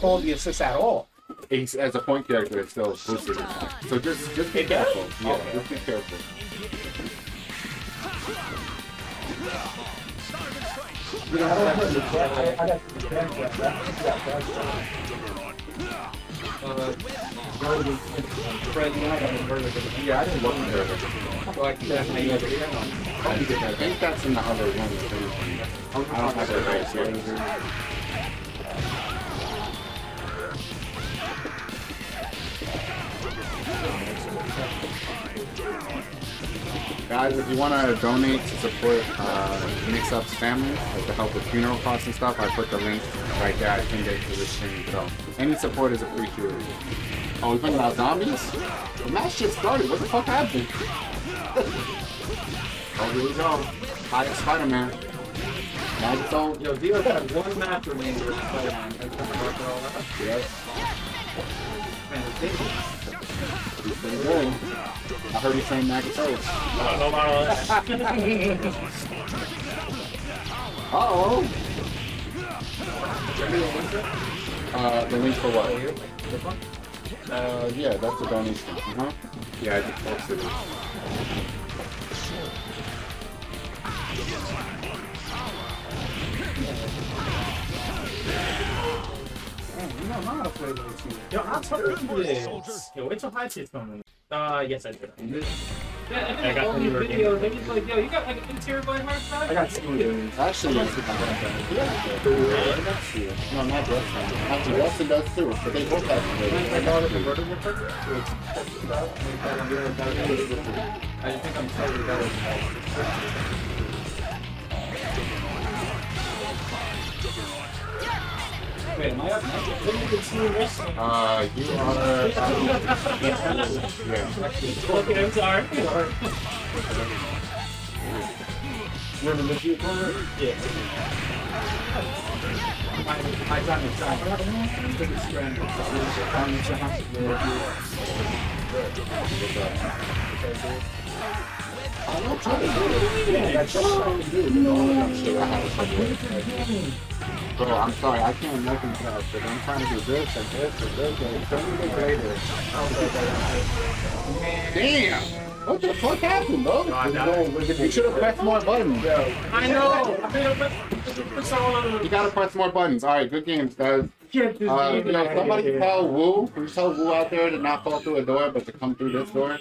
Called the assist at all. As a point character, it's still boosted. So just be careful. Yeah, okay. Just be careful. Yeah, I didn't love the so I think that's in the other one. I don't have a right. Guys, if you want to donate to support Mixup's family, like to help with funeral costs and stuff, I put the link right there. I can get to this thing. So any support is appreciated. Oh, we're talking about zombies? The match just started. What the fuck happened? Oh, here we go. Hi, Spider-Man. Magic zone. Yo, Dio got one match remaining with Spider-Man. Yes. I heard you saying Magic Toes. Uh-oh. The link for what? This one? Yeah, that's the donation. Uh-huh. Yeah, I just posted it. I don't know how to play those two. Yo, I'm telling you. Yo, wait till high shit's coming. Yes, I did. Yeah, I got the video. They just like, yo, you got like an interior by heart. I got two videos. Actually, yes, I got two. I got two. No, not Watson. Actually, Watson does too. But they both have two. I got a convertible picture. I think I'm sorry you got it. Wait, am I up next? You are... yeah. Look at him, sorry. You're in the middle corner? Yeah. I got inside. Bro, I'm sorry, I can't make him pass, but I'm trying to do this and this and this and it's gonna be greater. Damn! What the fuck happened, bro? You should have pressed more buttons. I know! You gotta press more buttons. Alright, good games, guys. You know, somebody tell Wu. Can you tell Wu out there to not fall through a door, but to come through this door?